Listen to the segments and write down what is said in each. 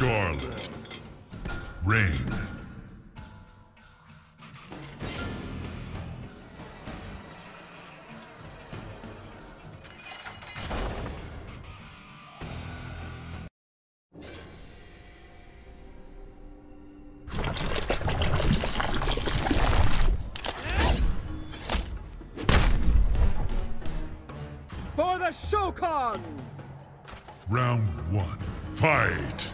Skarlet. Rain. For the Shao Kahn! Round one, fight!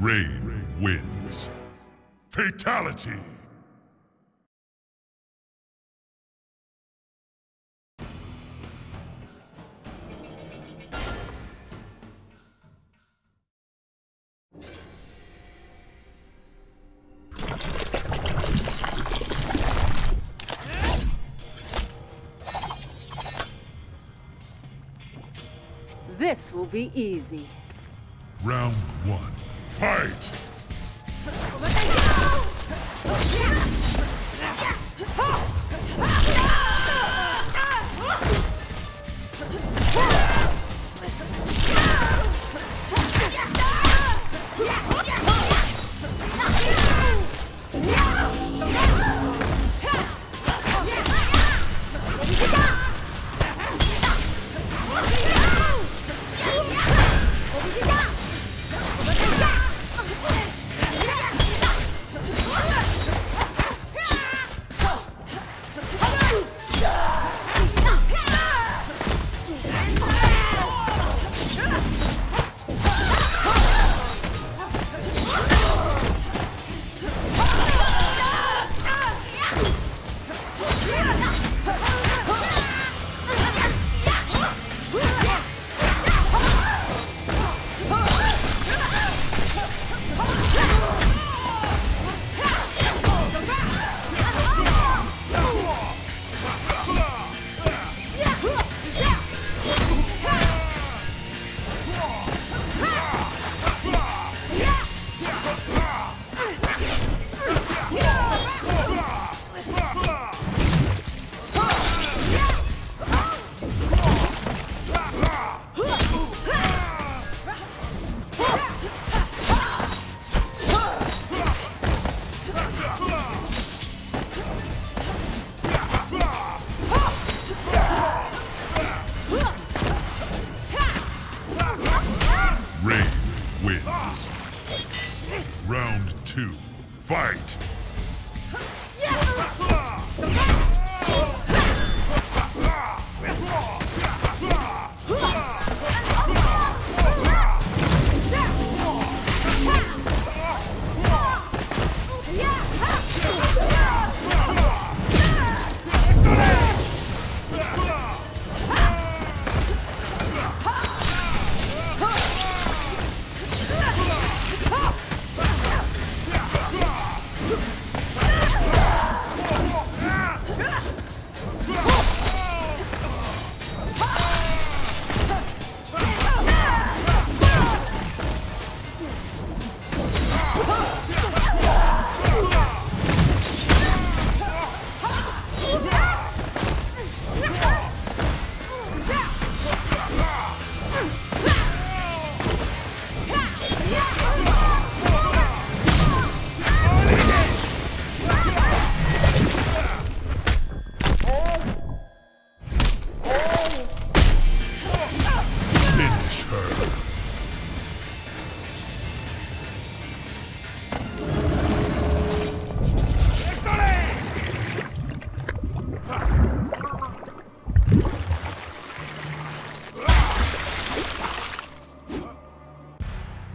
Rain wins. Fatality! This will be easy. Round one. Fight!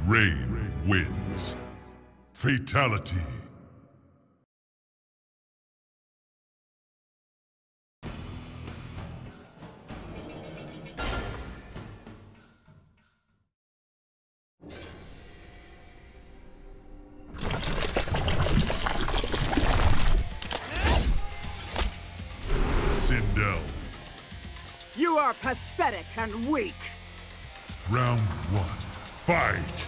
Rain wins. Fatality. Sindel. You are pathetic and weak. Round one. Fight!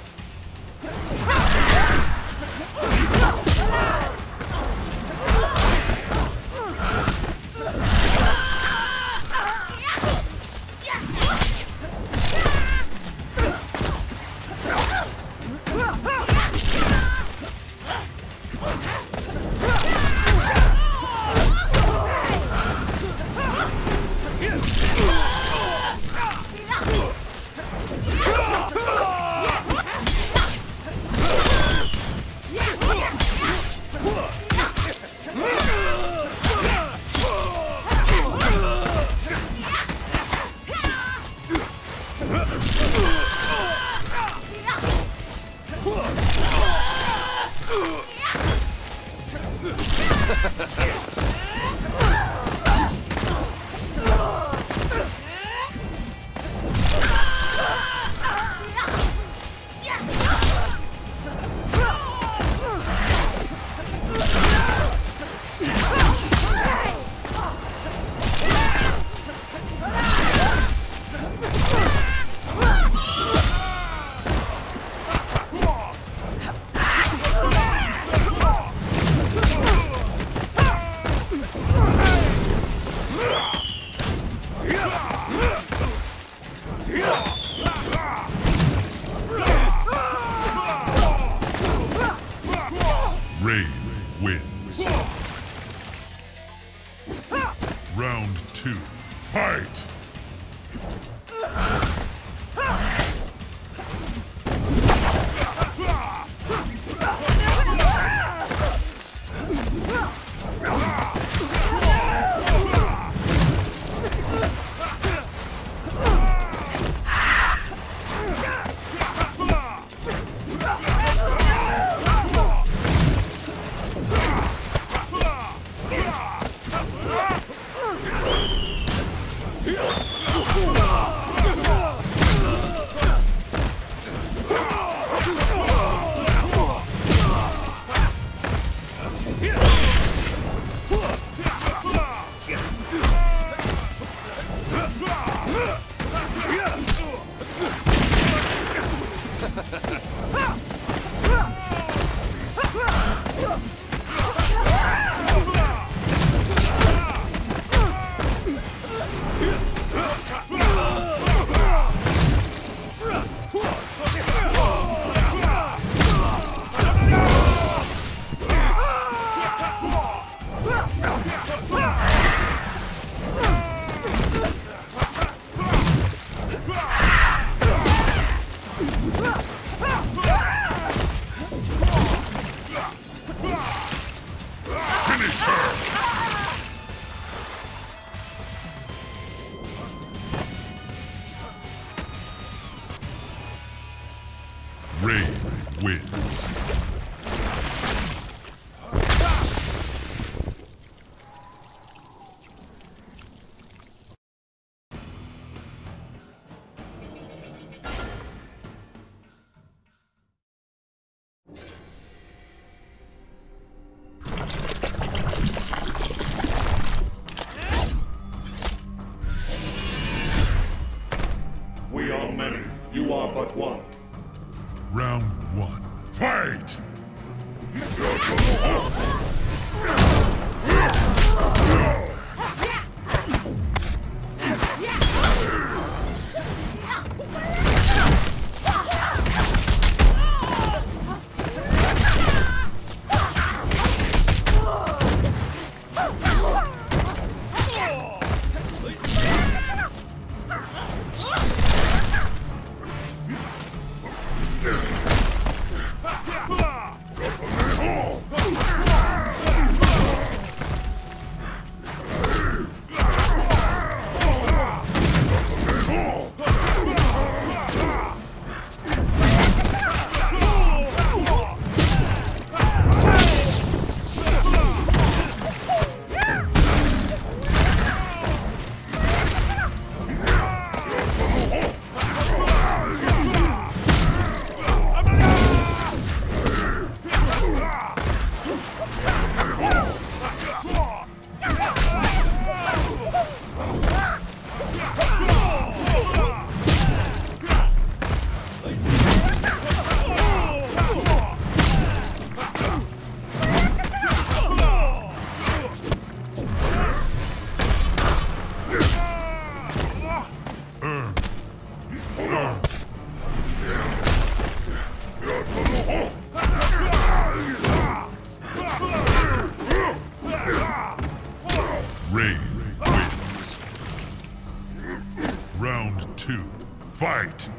two, fight!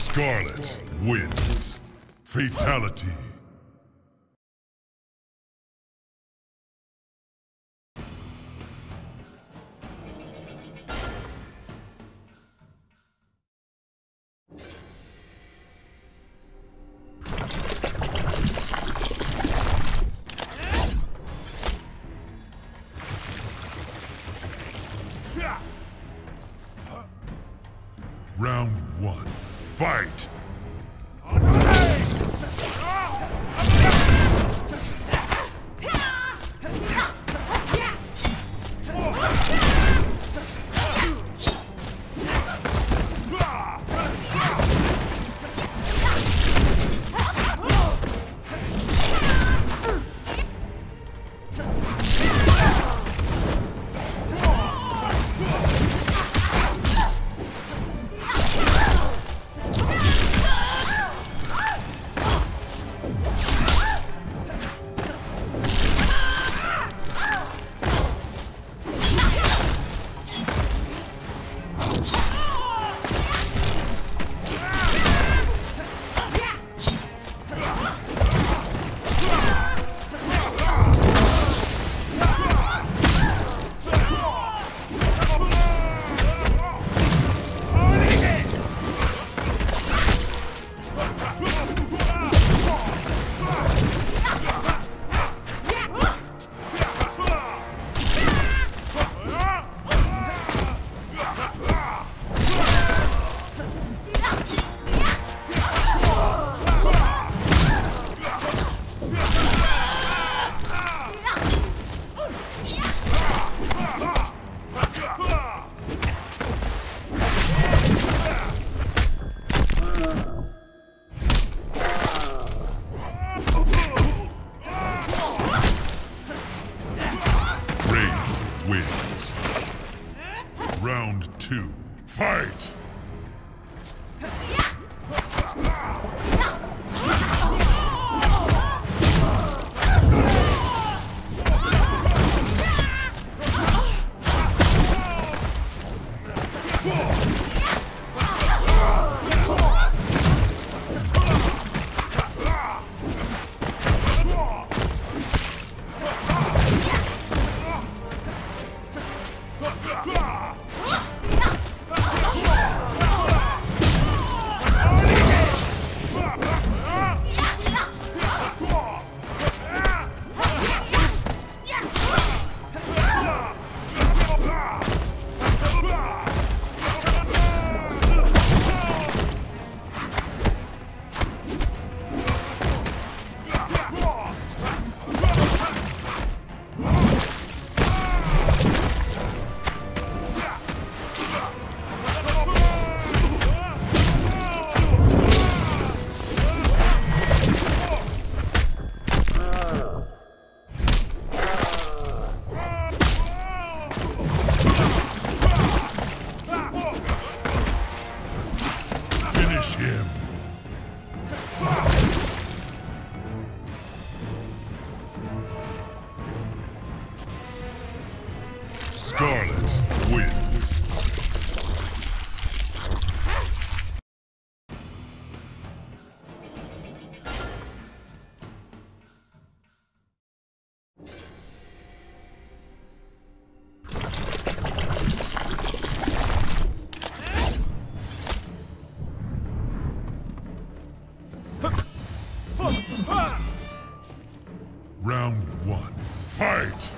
Skarlet wins. Fatality. Round one. Fight! Fight! Skarlet wins. Round one, fight!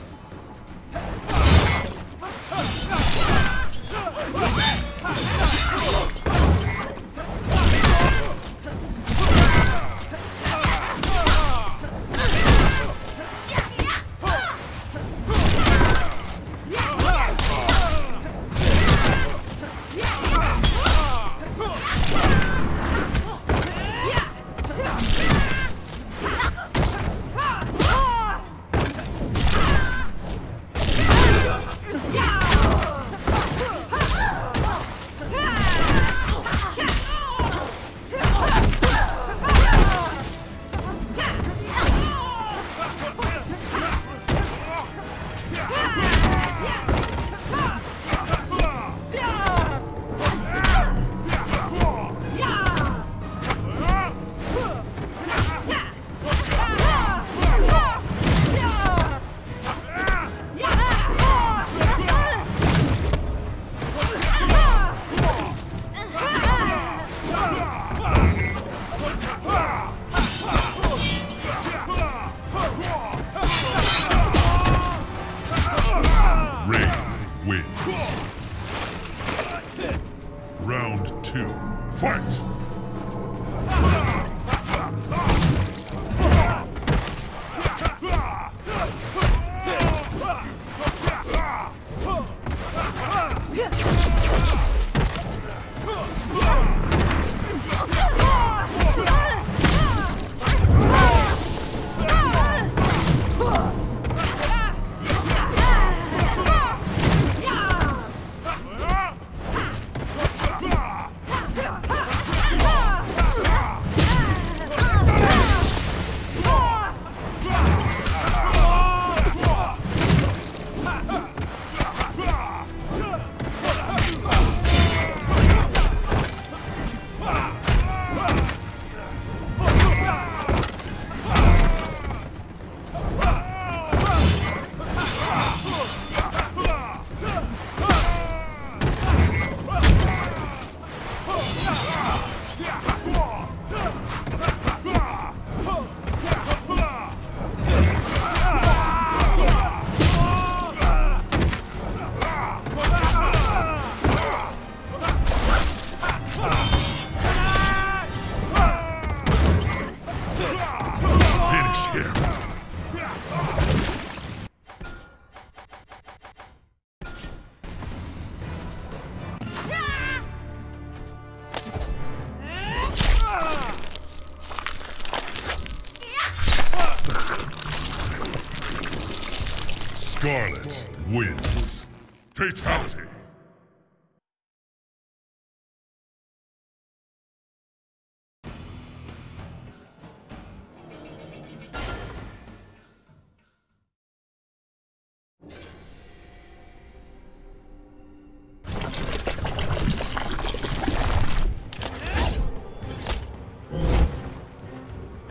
Skarlet wins. Fatality.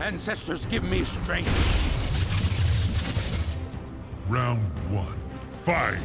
Ancestors, give me strength. Round one, fight!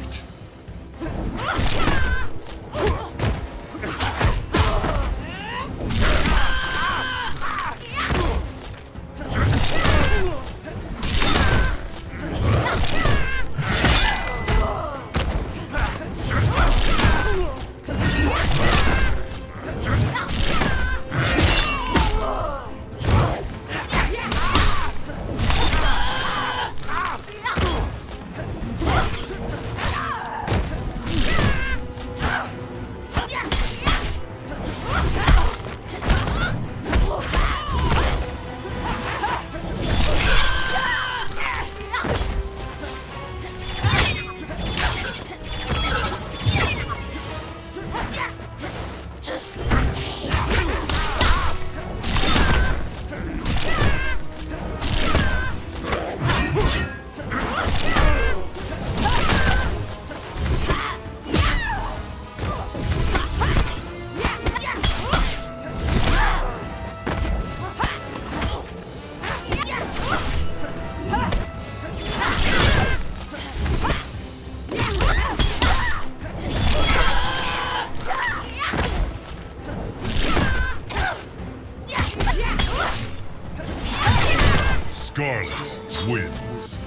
Skarlet wins.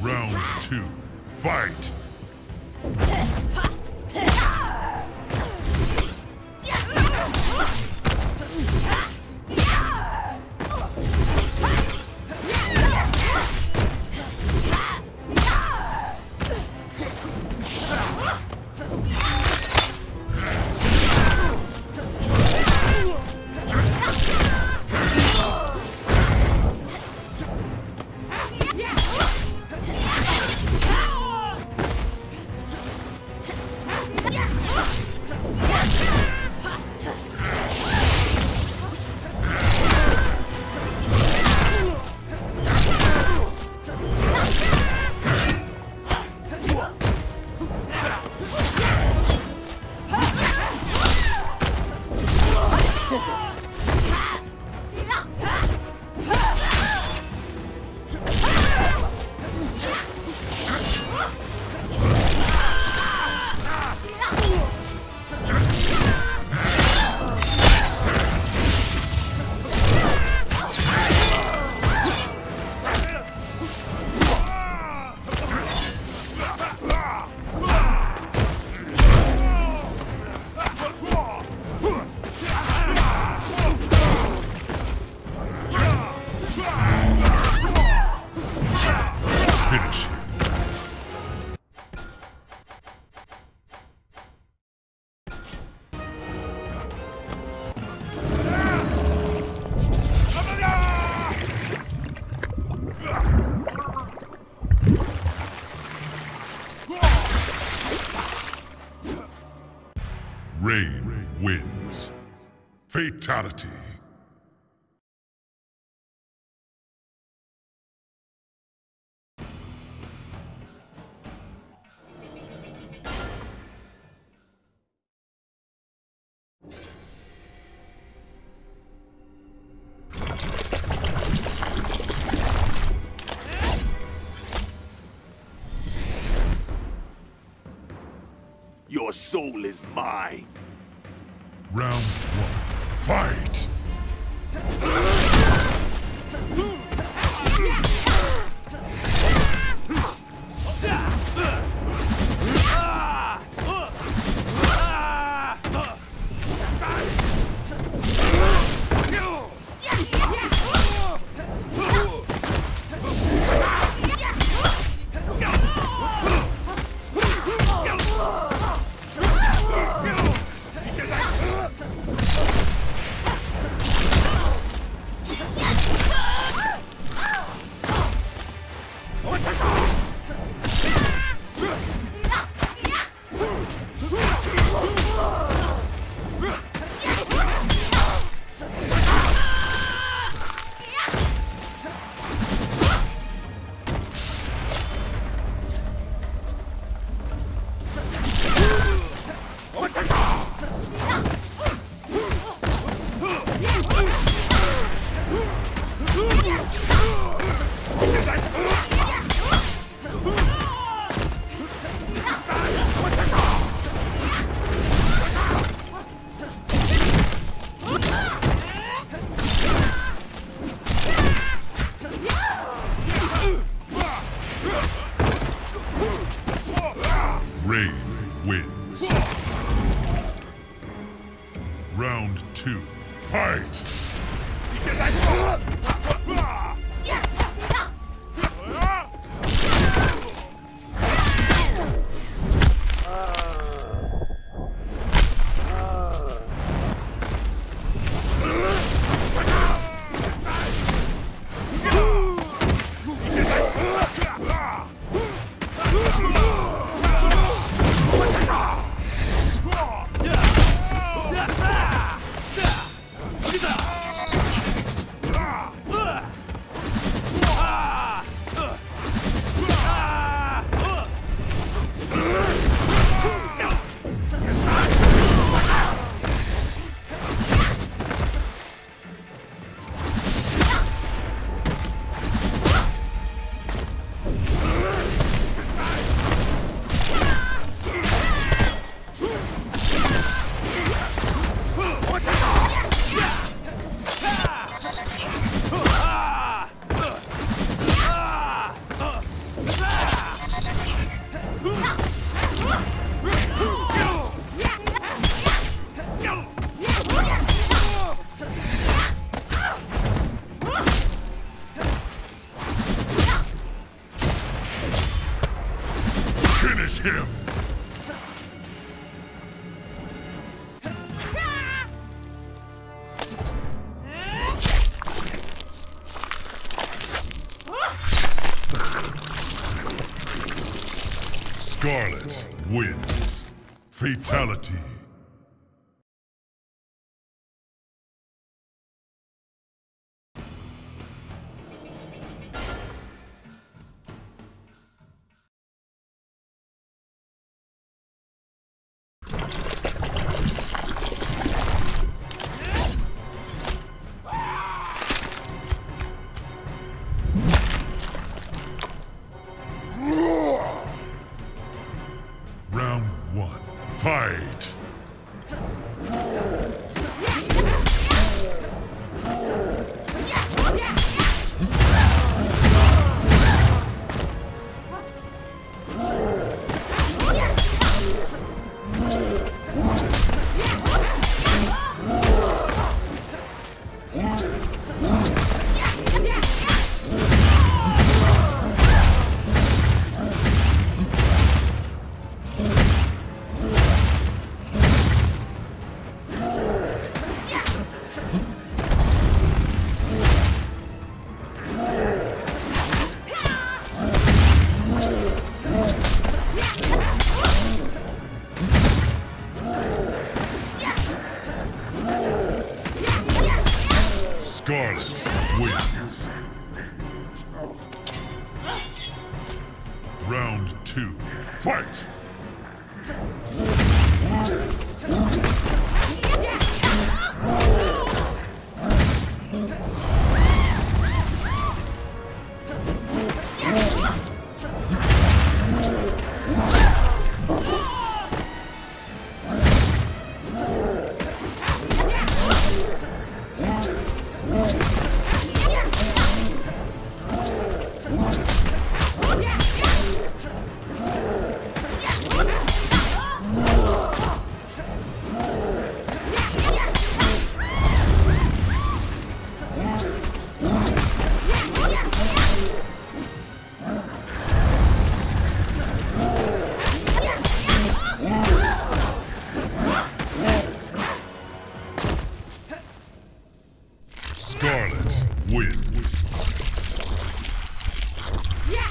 Round 2. Fight! Rain wins. Fatality. Your soul is mine. Round 1. Fight! Rain wins. Round 2. Fight! Skarlet wins. Fatality. Skarlet wins. Round 2, fight! Skarlet wins. Yeah.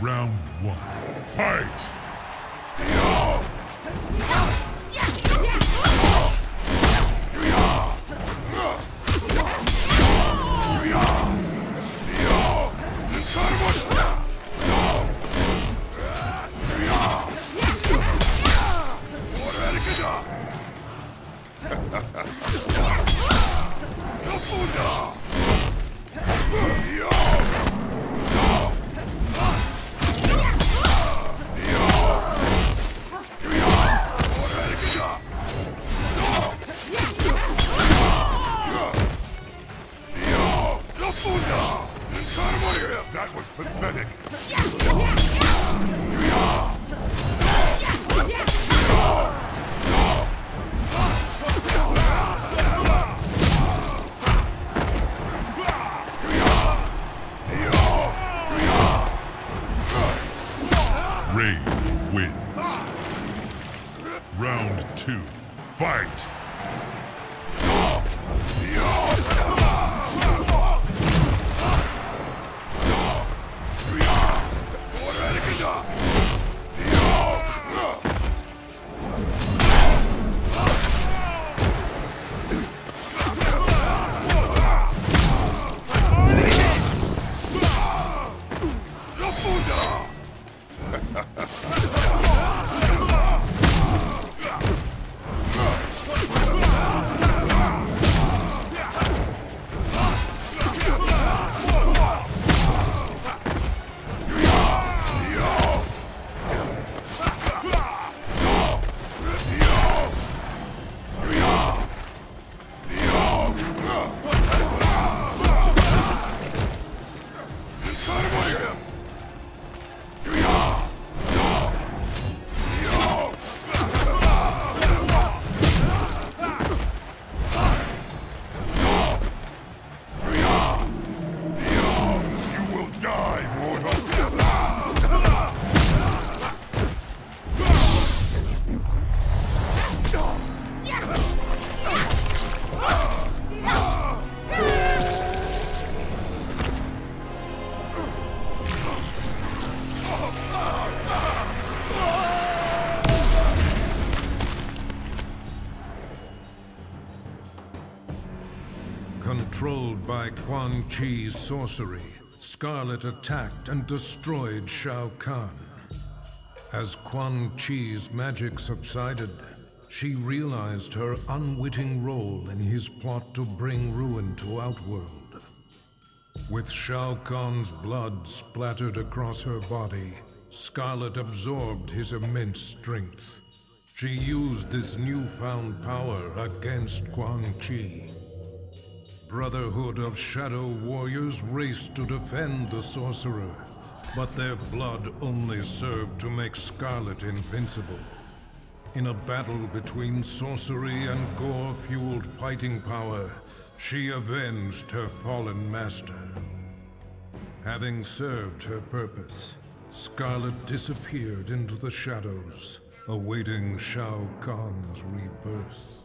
Round 1, fight! That was pathetic. Rain wins. Round 2, fight! Controlled by Quan Chi's sorcery, Skarlet attacked and destroyed Shao Kahn. As Quan Chi's magic subsided, she realized her unwitting role in his plot to bring ruin to Outworld. With Shao Kahn's blood splattered across her body, Skarlet absorbed his immense strength. She used this newfound power against Quan Chi. Brotherhood of Shadow warriors raced to defend the sorcerer, but their blood only served to make Skarlet invincible. In a battle between sorcery and gore-fueled fighting power, she avenged her fallen master. Having served her purpose, Skarlet disappeared into the shadows, awaiting Shao Kahn's rebirth.